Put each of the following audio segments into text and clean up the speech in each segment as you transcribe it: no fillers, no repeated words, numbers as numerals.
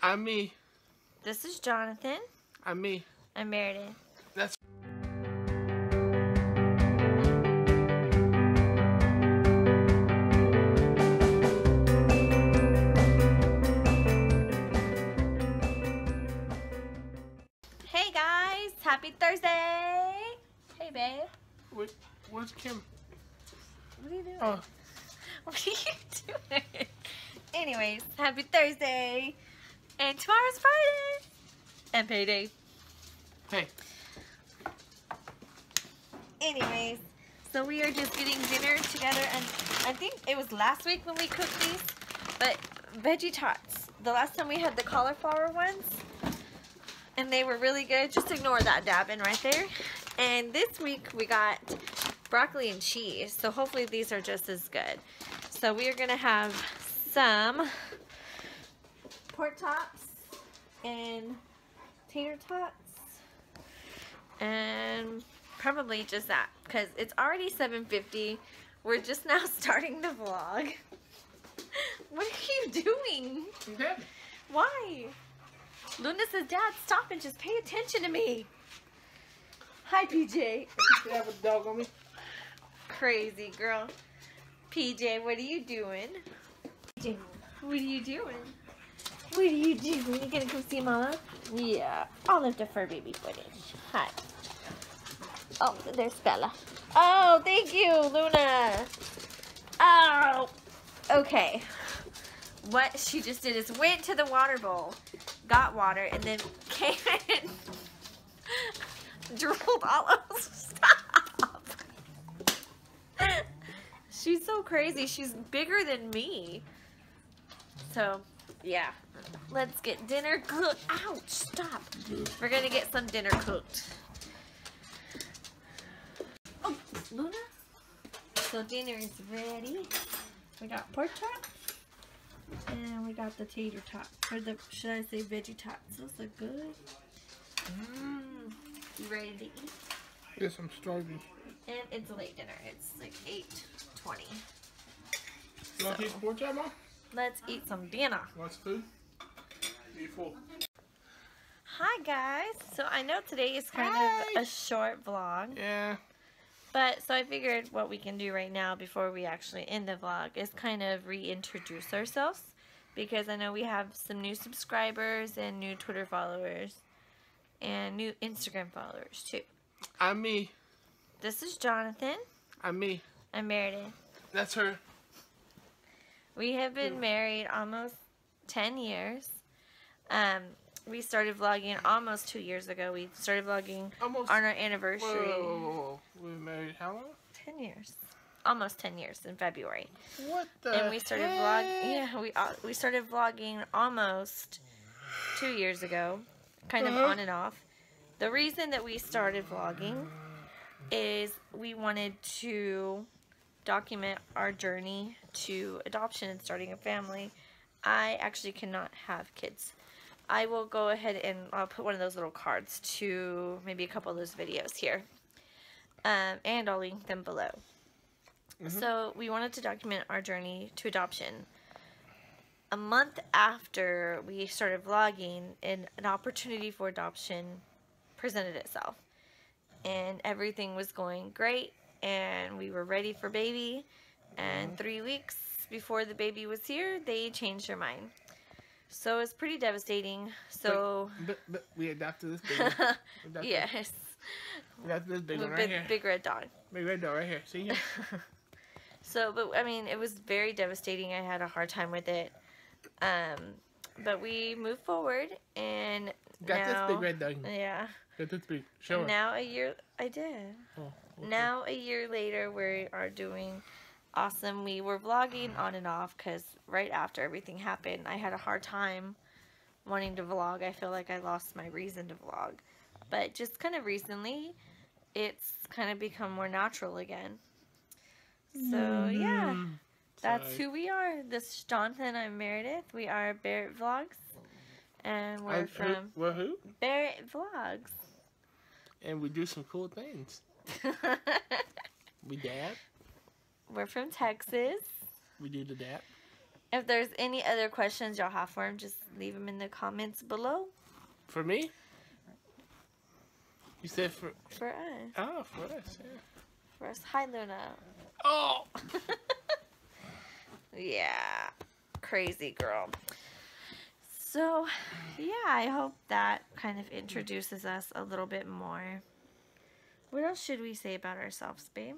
I'm me. This is Jonathan. I'm me. I'm Meredith. That's. Hey guys, happy Thursday. Hey babe. Wait, where's Kim? What are you doing? Oh. What are you doing? Anyways, happy Thursday. And tomorrow's Friday. And payday. Hey. Anyways, so we are just getting dinner together. And I think it was last week when we cooked these. But veggie tots. The last time we had the cauliflower ones. And they were really good. Just ignore that dabbing right there. And this week we got broccoli and cheese. So hopefully these are just as good. So we are going to have some pork chops and tater tots and probably just that because it's already 7:50. We're just now starting the vlog. What are you doing? I'm good. Why? Luna says, Dad, stop and just pay attention to me. Hi, PJ. You have a dog on me. Crazy girl. PJ, what are you doing? What are you doing? What do you do? Are you gonna come see Mama? Yeah. All of the fur baby footage. Hi. Oh, there's Stella. Oh, thank you, Luna. Oh. Okay. What she just did is went to the water bowl, got water, and then came in and drooled all over. Stop. She's so crazy. She's bigger than me. So, yeah. Let's get dinner cooked. Ouch, stop. We're going to get some dinner cooked. Oh, Luna. So dinner is ready. We got pork chops. And we got the tater tots. Or the, should I say veggie tots? Those look good. Mmm. You ready to eat? Yes, I'm starving. And it's a late dinner. It's like 8:20. You want to eat pork chop, Mom? Let's eat some dinner. What's food? Eat full. Hi guys. So I know today is kind of a short vlog. Yeah. But so I figured what we can do right now before we actually end the vlog is kind of reintroduce ourselves. Because I know we have some new subscribers and new Twitter followers. And new Instagram followers too. I'm me. This is Jonathan. I'm me. I'm Meredith. That's her. We have been married almost 10 years. We started vlogging almost 2 years ago. We started vlogging almost on our anniversary. Whoa. We were married how long? 10 years. Almost 10 years in February. What the heck? And we started vlogging. Yeah, we started vlogging almost 2 years ago, kind of on and off. The reason that we started vlogging is we wanted to document our journey to adoption and starting a family. I actually cannot have kids. I will go ahead and I'll put one of those little cards to maybe a couple of those videos here. And I'll link them below. So we wanted to document our journey to adoption. A month after we started vlogging, an opportunity for adoption presented itself. And everything was going great. And we were ready for baby, and 3 weeks before the baby was here, they changed their mind. So it's pretty devastating. So but we adopted this baby. Adopted. Yes. We adopted this big one right here. Big red dog. Big red dog right here. See here. So, but I mean, it was very devastating. I had a hard time with it. But we moved forward, and got now, this big red dog. Yeah. Got this big. Show her. Now a year. I did. Oh. Okay. Now, a year later, we are doing awesome. We were vlogging on and off because right after everything happened, I had a hard time wanting to vlog. I feel like I lost my reason to vlog. But just kind of recently, it's kind of become more natural again. So, yeah. That's who we are. This is Jonathan. I'm Meredith. We are Barrett Vlogs. And we're from... We're who? Barrett Vlogs. And we do some cool things. We dab. We're from Texas. We do the dab. If there's any other questions y'all have for him, just leave them in the comments below. For me? You said for... For us. Oh, for us, yeah. For us. Hi, Luna. Oh! Yeah. Crazy girl. So, yeah, I hope that kind of introduces us a little bit more. What else should we say about ourselves, babe?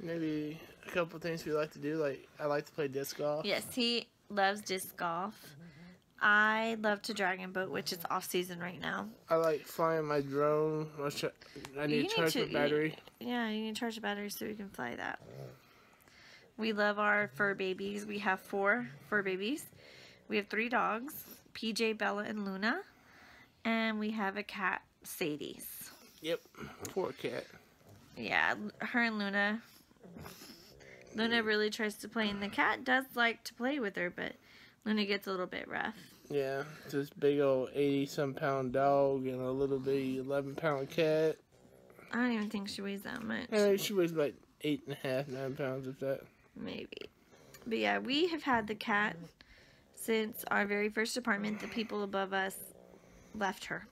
Maybe a couple things we like to do. Like, I like to play disc golf. Yes, he loves disc golf. I love to dragon boat, which is off season right now. I like flying my drone. I need to charge the battery. Yeah, you need to charge the battery so we can fly that. We love our fur babies. We have 4 fur babies. We have 3 dogs, PJ, Bella, and Luna. And we have a cat, Sadie's. Yep, poor cat. Yeah, her and Luna. Luna really tries to play, and the cat does like to play with her, but Luna gets a little bit rough. Yeah, this big old 80-some pound dog and a little bitty 11-pound cat. I don't even think she weighs that much. Yeah, she weighs like 8.5, 9 pounds if that. Maybe. But yeah, we have had the cat since our very first apartment. The people above us left her,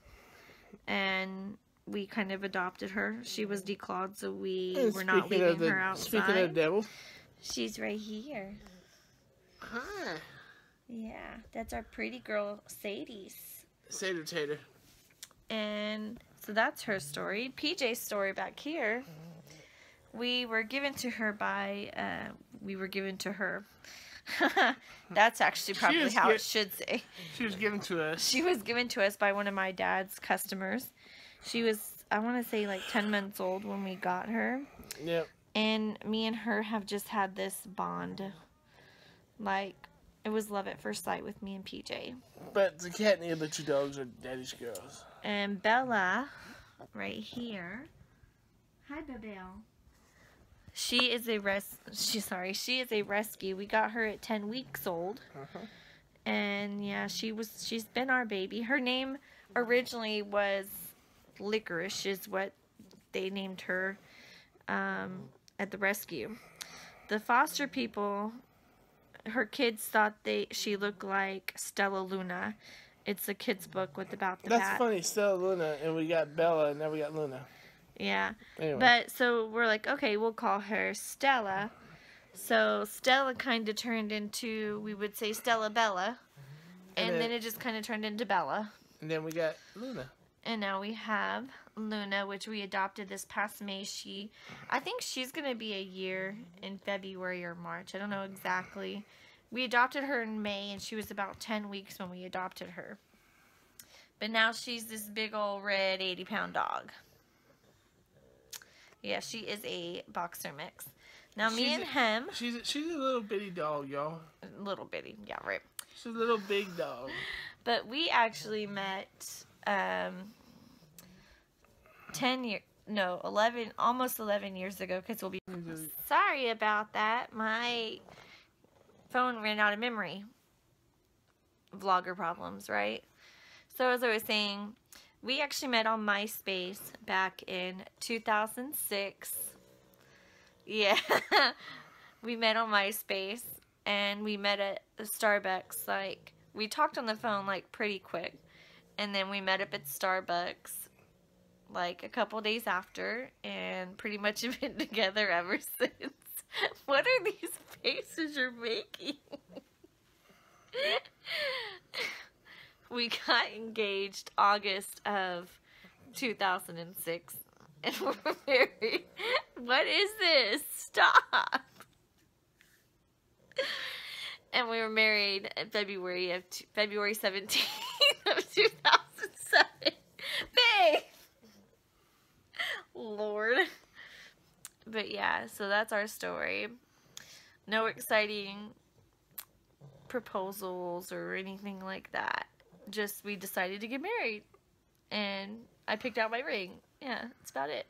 and we kind of adopted her. She was declawed, so we were not leaving her outside. Speaking of the devil, she's right here. Huh. Yeah, that's our pretty girl, Sadie's. Sadie Tater. And so that's her story. PJ's story back here. We were given to her by, that's actually probably how it should say. She was given to us. She was given to us by one of my dad's customers. She was, I want to say, like 10 months old when we got her. Yep. And me and her have just had this bond. Like, it was love at first sight with me and PJ. But the cat and the other 2 dogs are daddy's girls. And Bella, right here. Hi, Babel. She is a She is a rescue. We got her at 10 weeks old. And yeah, she's been our baby. Her name originally was Licorice, is what they named her at the rescue. The foster people, her kids thought she looked like Stella Luna. It's a kid's book with about the bat. That's funny, Stella Luna, and we got Bella, and now we got Luna. Yeah, anyway. But so we're like, okay, we'll call her Stella. So Stella kind of turned into, we would say Stella Bella, and then it just kind of turned into Bella. And then we got Luna. And now we have Luna, which we adopted this past May. I think she's going to be a year in February or March. I don't know exactly. We adopted her in May, and she was about 10 weeks when we adopted her. But now she's this big old red 80-pound dog. Yeah, she is a boxer mix. Now, me and him... She's a little bitty dog, y'all. Little bitty, yeah, right. She's a little big dog. But we actually met 11 years ago, because we'll be... Sorry about that. My phone ran out of memory. Vlogger problems, right? So, as I was saying... We actually met on MySpace back in 2006. Yeah. We met on MySpace, and we met at Starbucks. Like, we talked on the phone, like, pretty quick. And then we met up at Starbucks, like, a couple days after. And pretty much have been together ever since. What are these faces you're making? We got engaged August of 2006, and we're married. What is this? Stop! And we were married in February 17th of 2007. Babe! Lord. But yeah, so that's our story. No exciting proposals or anything like that. Just we decided to get married, and I picked out my ring. Yeah, that's about it.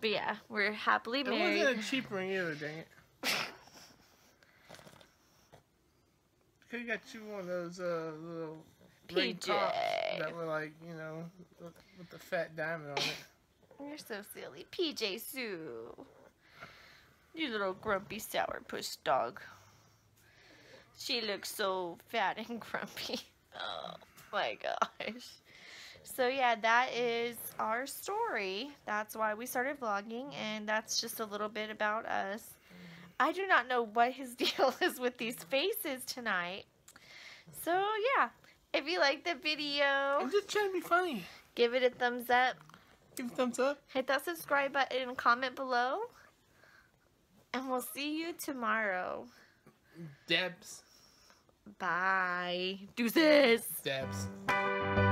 But yeah, we're happily married. It wasn't a cheap ring either, dang it. Could have got you one of those little PJ ring tops that were like, you know, with the fat diamond on it. You're so silly, PJ Sue. You little grumpy sourpuss dog. She looks so fat and grumpy. Oh my gosh. So yeah, that is our story. That's why we started vlogging, and that's just a little bit about us. I do not know what his deal is with these faces tonight. So yeah, if you like the video, I'm just trying to be funny. Give it a thumbs up. Give it a thumbs up. Hit that subscribe button and comment below. And we'll see you tomorrow. Debs. Bye. Deuces. Debs.